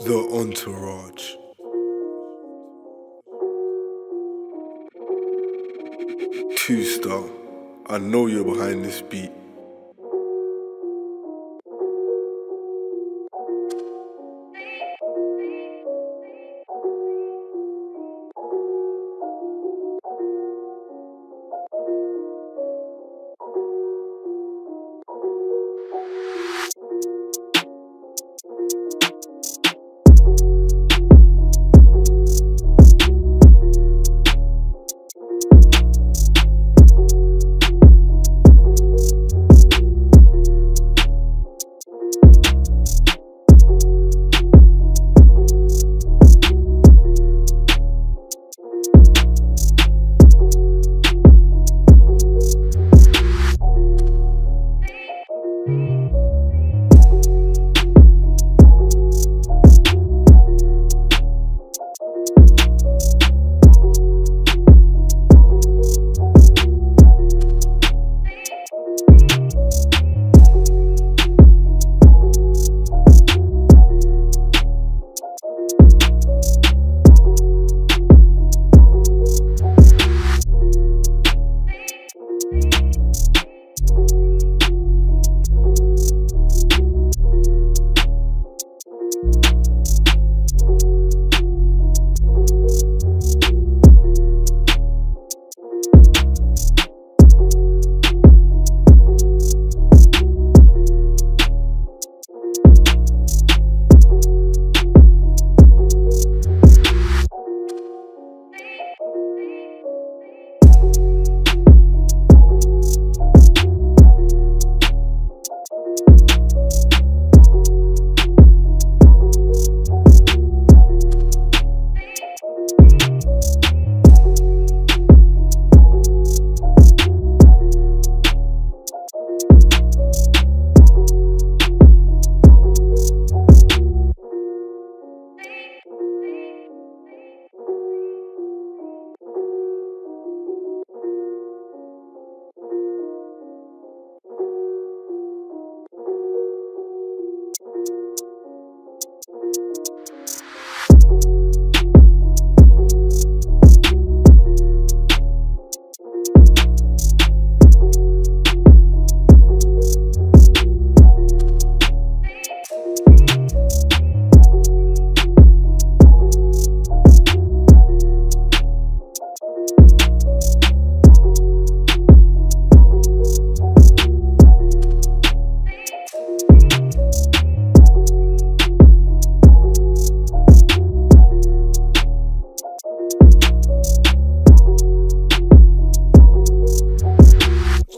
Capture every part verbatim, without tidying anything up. The Entourage. two star, I know you're behind this beat.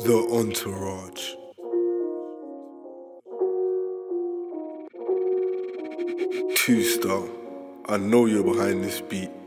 The Entourage. two star, I know you're behind this beat.